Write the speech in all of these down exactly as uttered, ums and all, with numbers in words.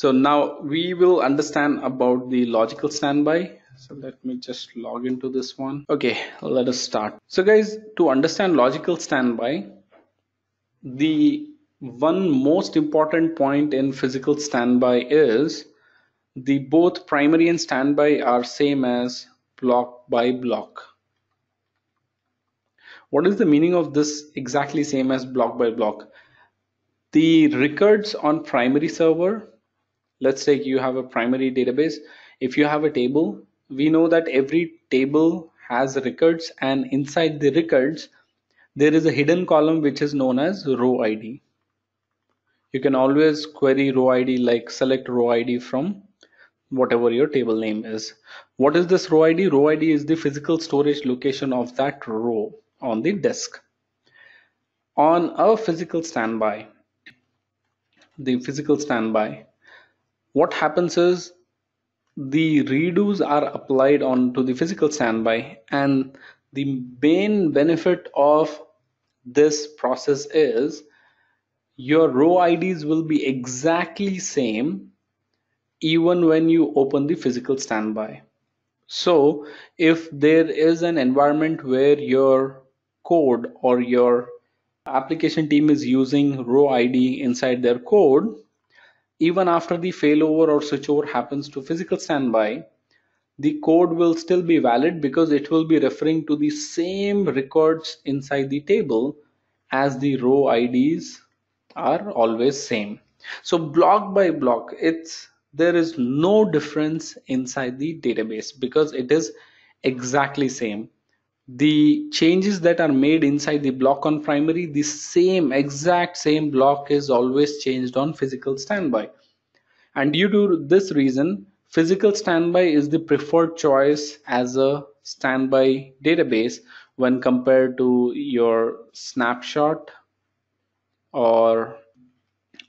So now we will understand about the logical standby. So let me just log into this one. Okay, let us start. So guys, to understand logical standby, the one most important point in physical standby is the both primary and standby are same as block by block. What is the meaning of this exactly same as block by block? The records on primary server, let's say you have a primary database. If you have a table, we know that every table has records, and inside the records there is a hidden column which is known as row I D. You can always query row I D, like select row I D from whatever your table name is. What is this row I D? Row I D is the physical storage location of that row on the disk. On a physical standby, the physical standby, what happens is the redos are applied onto the physical standby, and the main benefit of this process is your row I Ds will be exactly same even when you open the physical standby. So if there is an environment where your code or your application team is using row I D inside their code, even after the failover or switchover happens to physical standby, the code will still be valid because it will be referring to the same records inside the table, as the row I Ds are always same. So block by block, it's there is no difference inside the database because it is exactly same. The changes that are made inside the block on primary, the same exact same block is always changed on physical standby. And due to this reason, physical standby is the preferred choice as a standby database when compared to your snapshot or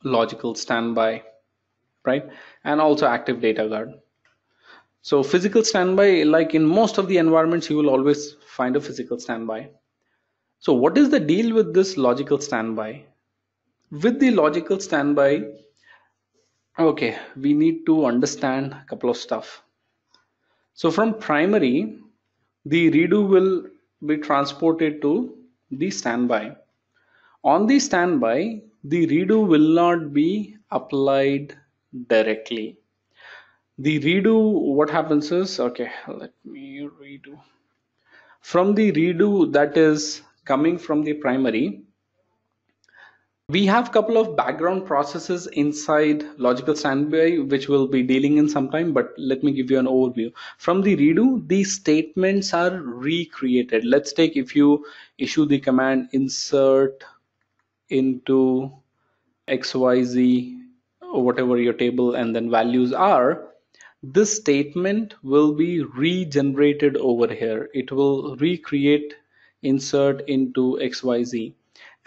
logical standby, right? And also active data guard. So physical standby, like in most of the environments, you will always find a physical standby. So what is the deal with this logical standby? With the logical standby, okay, we need to understand a couple of stuff. So from primary, the redo will be transported to the standby. On the standby, the redo will not be applied directly. The redo, what happens is, okay, let me redo. From the redo that is coming from the primary, we have couple of background processes inside logical standby which we'll be dealing in sometime, but let me give you an overview. From the redo, these statements are recreated. Let's take, if you issue the command insert into X Y Z, or whatever your table and then values are, this statement will be regenerated over here. It will recreate insert into X Y Z,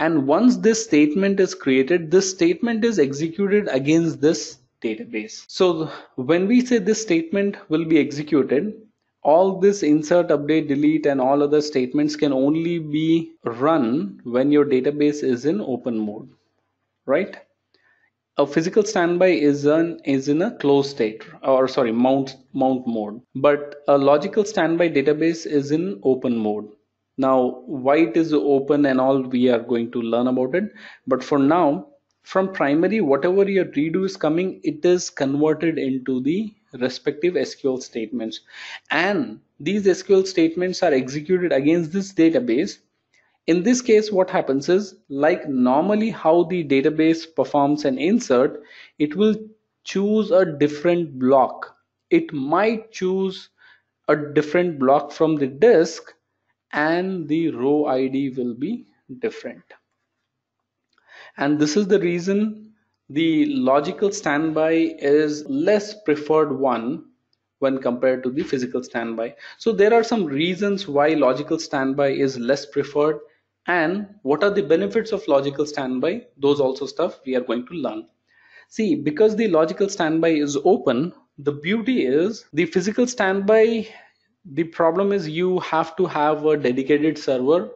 and once this statement is created, this statement is executed against this database. So when we say this statement will be executed, all this insert, update, delete and all other statements can only be run when your database is in open mode, right? A physical standby is an is in a closed state, or sorry, mount mount mode, but a logical standby database is in open mode. Now why it is open and all, we are going to learn about it, but for now, from primary, whatever your redo is coming, it is converted into the respective S Q L statements, and these S Q L statements are executed against this database. In this case, what happens is, like normally how the database performs an insert, it will choose a different block. It might choose a different block from the disk, and the row I D will be different. And this is the reason the logical standby is less preferred one when compared to the physical standby. So there are some reasons why logical standby is less preferred, and what are the benefits of logical standby, those also stuff we are going to learn. See, because the logical standby is open, the beauty is, the physical standby, the problem is you have to have a dedicated server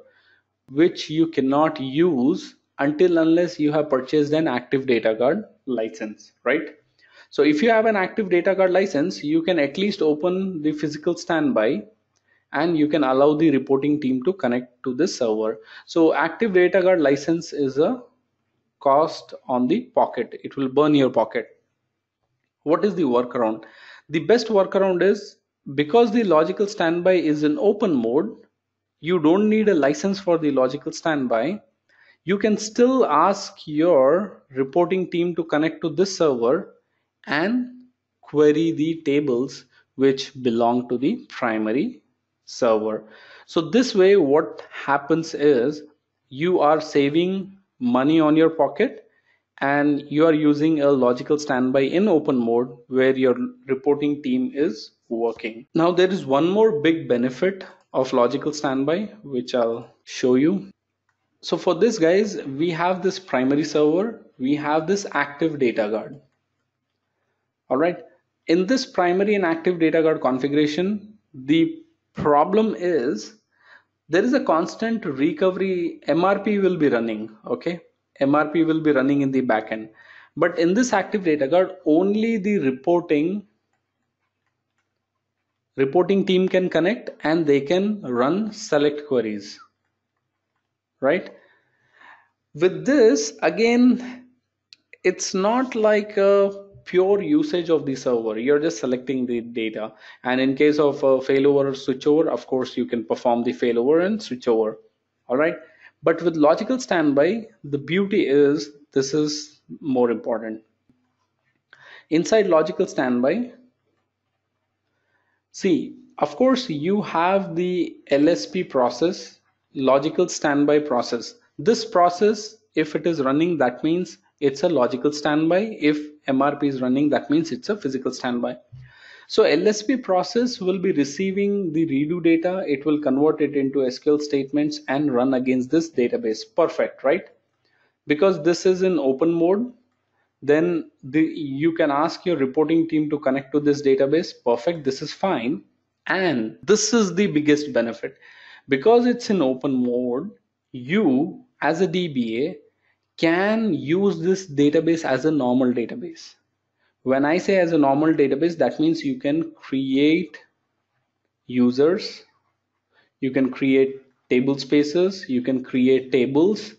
which you cannot use until unless you have purchased an active data guard license, right? So if you have an active data guard license, you can at least open the physical standby and you can allow the reporting team to connect to this server. So active data guard license is a cost on the pocket. It will burn your pocket. What is the workaround? The best workaround is, because the logical standby is in open mode, you don't need a license for the logical standby. You can still ask your reporting team to connect to this server and query the tables which belong to the primary server. So this way, what happens is you are saving money on your pocket and you are using a logical standby in open mode where your reporting team is working. Now there is one more big benefit of logical standby which I'll show you. So for this, guys, we have this primary server, we have this active data guard. All right, in this primary and active data guard configuration, the problem is there is a constant recovery. M R P will be running, okay? M R P will be running in the backend. But in this active data guard, only the reporting reporting team can connect and they can run select queries, right? With this, again, it's not like a pure usage of the server. You're just selecting the data, and in case of a failover or switchover, of course you can perform the failover and switchover. All right, but with logical standby, the beauty is this is more important. Inside logical standby, see, of course you have the L S P process, logical standby process. This process, if it is running, that means it's a logical standby. If M R P is running, that means it's a physical standby. So L S P process will be receiving the redo data. It will convert it into S Q L statements and run against this database. Perfect, right? Because this is in open mode, then the, you can ask your reporting team to connect to this database. Perfect, this is fine. And this is the biggest benefit. Because it's in open mode, you as a D B A can use this database as a normal database. When I say as a normal database, that means you can create users, you can create table spaces, you can create tables,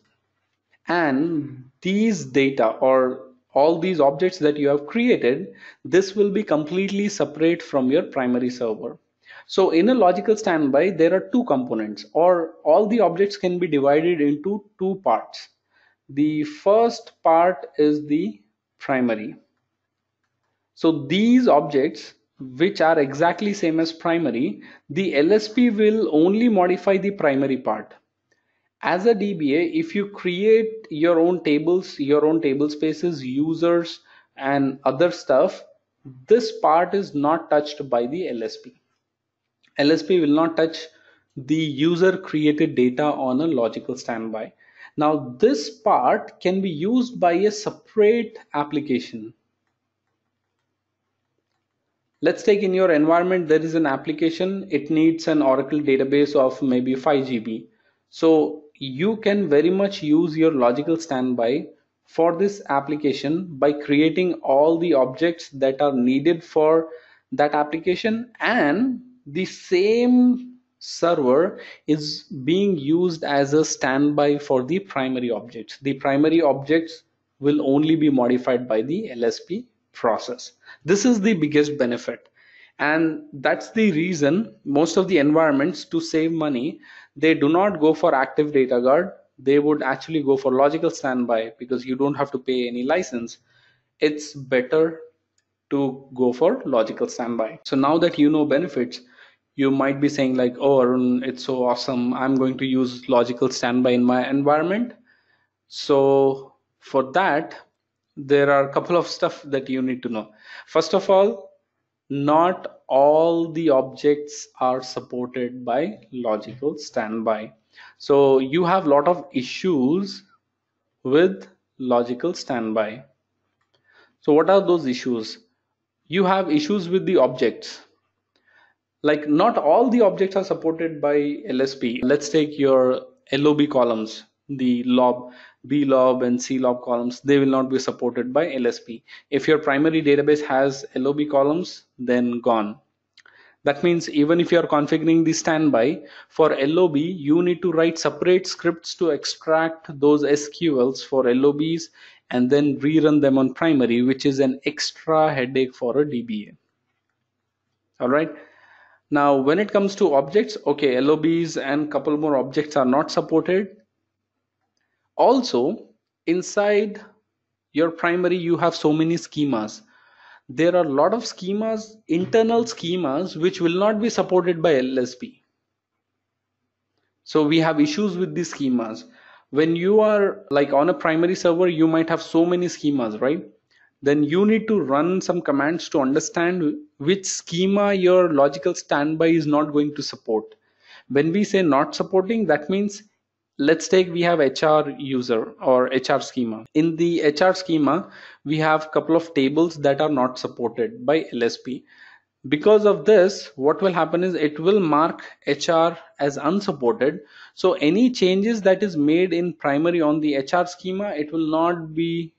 and these data or all these objects that you have created, this will be completely separate from your primary server. So in a logical standby, there are two components, or all the objects can be divided into two parts. The first part is the primary. So these objects, which are exactly same as primary, the L S P will only modify the primary part. As a D B A, if you create your own tables, your own table spaces, users, and other stuff, this part is not touched by the L S P. L S P will not touch the user created data on a logical standby. Now this part can be used by a separate application. Let's take in your environment, there is an application. It needs an Oracle database of maybe five G B. So you can very much use your logical standby for this application by creating all the objects that are needed for that application, and the same server is being used as a standby for the primary objects. The primary objects will only be modified by the L S P process. This is the biggest benefit, and that's the reason most of the environments, to save money, they do not go for active data guard. They would actually go for logical standby because you don't have to pay any license. It's better to go for logical standby. So now that you know benefits, you might be saying like, oh Arun, it's so awesome, I'm going to use logical standby in my environment. So for that, there are a couple of stuff that you need to know. First of all, not all the objects are supported by logical standby. So you have a lot of issues with logical standby. So what are those issues? You have issues with the objects. Like, not all the objects are supported by L S P. Let's take your L O B columns, the L O B. B L O B and C L O B columns, they will not be supported by L S P. If your primary database has L O B columns, then gone. That means even if you are configuring the standby for L O B, you need to write separate scripts to extract those S Q Ls for L O Bs and then rerun them on primary, which is an extra headache for a D B A. All right. Now, when it comes to objects, okay, L O Bs and couple more objects are not supported. Also, inside your primary, you have so many schemas. There are a lot of schemas, internal schemas, which will not be supported by L S P. So we have issues with these schemas. When you are like on a primary server, you might have so many schemas, right? Then you need to run some commands to understand which schema your logical standby is not going to support. When we say not supporting, that means let's take we have H R user or H R schema. In the H R schema, we have a couple of tables that are not supported by L S P. Because of this, what will happen is it will mark H R as unsupported. So any changes that is made in primary on the H R schema, it will not be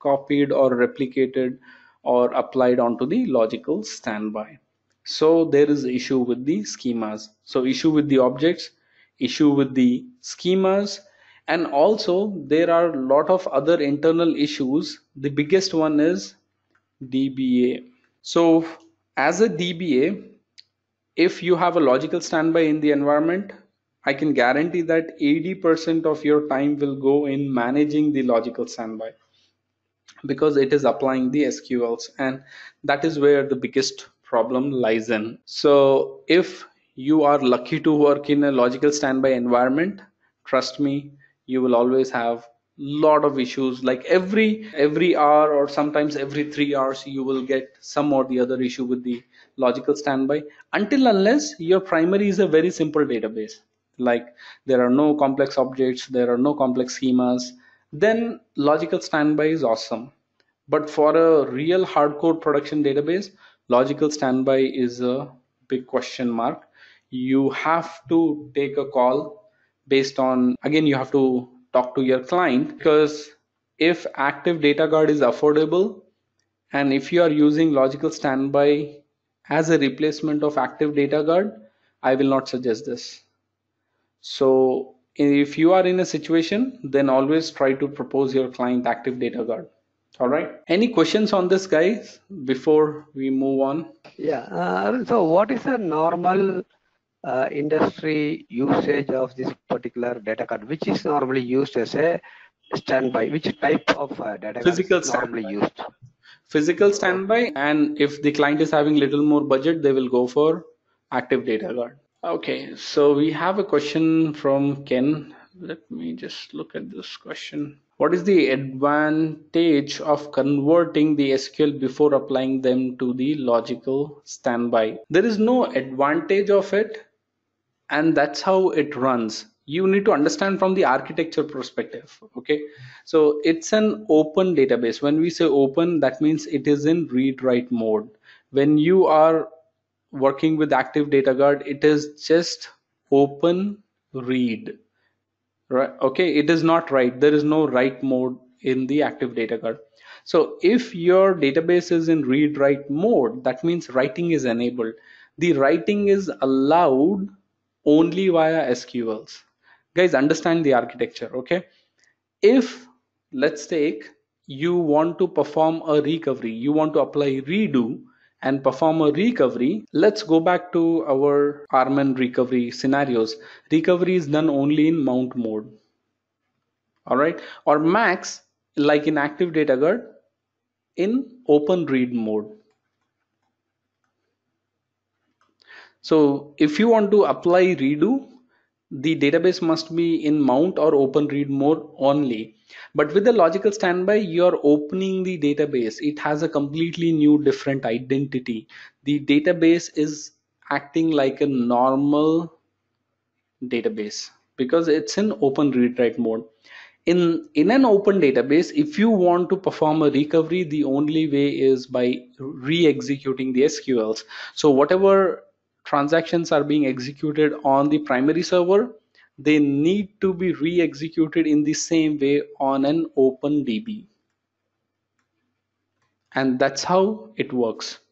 copied or replicated or applied onto the logical standby. So there is issue with the schemas. So issue with the objects, issue with the schemas, and also there are a lot of other internal issues. The biggest one is D B A. So as a D B A, if you have a logical standby in the environment, I can guarantee that eighty percent of your time will go in managing the logical standby, because it is applying the S Q Ls, and that is where the biggest problem lies in. So if you are lucky to work in a logical standby environment, trust me, you will always have lot of issues. Like every every hour or sometimes every three hours you will get some or the other issue with the logical standby, until unless your primary is a very simple database, like there are no complex objects, there are no complex schemas, then logical standby is awesome. But for a real hardcore production database, logical standby is a big question mark. You have to take a call based on, again, you have to talk to your client, because if active Data Guard is affordable and if you are using logical standby as a replacement of active Data Guard, I will not suggest this. So if you are in a situation, then always try to propose your client active Data Guard. All right. Any questions on this, guys, before we move on? Yeah. Uh, so what is a normal uh, industry usage of this particular Data Guard, which is normally used as a standby? Which type of uh, Data Guard Physical is normally standby. used? Physical standby. And if the client is having little more budget, they will go for active Data Guard. Okay, so we have a question from Ken. Let me just look at this question. What is the advantage of converting the S Q L before applying them to the logical standby? There is no advantage of it, and that's how it runs. You need to understand from the architecture perspective. Okay, so it's an open database. When we say open, that means it is in read-write mode. When you are working with active Data Guard, it is just open read, right? Okay, it is not write. There is no write mode in the active Data Guard. So if your database is in read write mode, that means writing is enabled. The writing is allowed only via S Q Ls. Guys, understand the architecture. Okay, if let's take you want to perform a recovery, you want to apply redo and perform a recovery. Let's go back to our R M A N recovery scenarios. Recovery is done only in mount mode. All right, or max, like in active Data Guard, in open read mode. So if you want to apply redo, the database must be in mount or open read mode only. But with the logical standby, you are opening the database. It has a completely new different identity. The database is acting like a normal database because it's in open read write mode. In, in an open database, if you want to perform a recovery, the only way is by re-executing the S Q Ls. So whatever transactions are being executed on the primary server, they need to be re-executed in the same way on an open D B. And that's how it works.